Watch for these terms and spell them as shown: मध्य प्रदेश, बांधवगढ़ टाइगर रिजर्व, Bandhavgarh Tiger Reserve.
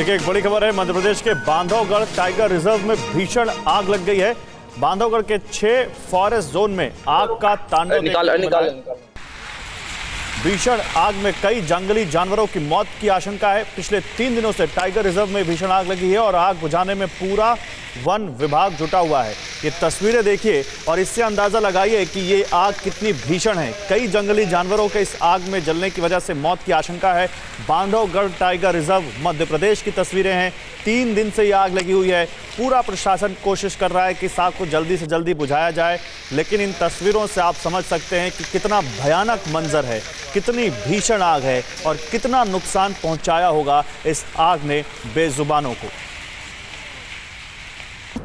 देखिए एक बड़ी खबर है, मध्य प्रदेश के बांधवगढ़ टाइगर रिजर्व में भीषण आग लग गई है। बांधवगढ़ के 6 फॉरेस्ट जोन में आग का तांडव निकाल। भीषण आग में कई जंगली जानवरों की मौत की आशंका है। पिछले 3 दिनों से टाइगर रिजर्व में भीषण आग लगी है और आग बुझाने में पूरा वन विभाग जुटा हुआ है। ये तस्वीरें देखिए और इससे अंदाजा लगाइए कि ये आग कितनी भीषण है। कई जंगली जानवरों के इस आग में जलने की वजह से मौत की आशंका है। बांधवगढ़ टाइगर रिजर्व मध्य प्रदेश की तस्वीरें हैं। 3 दिन से ये आग लगी हुई है। पूरा प्रशासन कोशिश कर रहा है कि इस आग को जल्दी से जल्दी बुझाया जाए, लेकिन इन तस्वीरों से आप समझ सकते हैं कि कितना भयानक मंजर है, कितनी भीषण आग है और कितना नुकसान पहुंचाया होगा इस आग ने बेजुबानों को।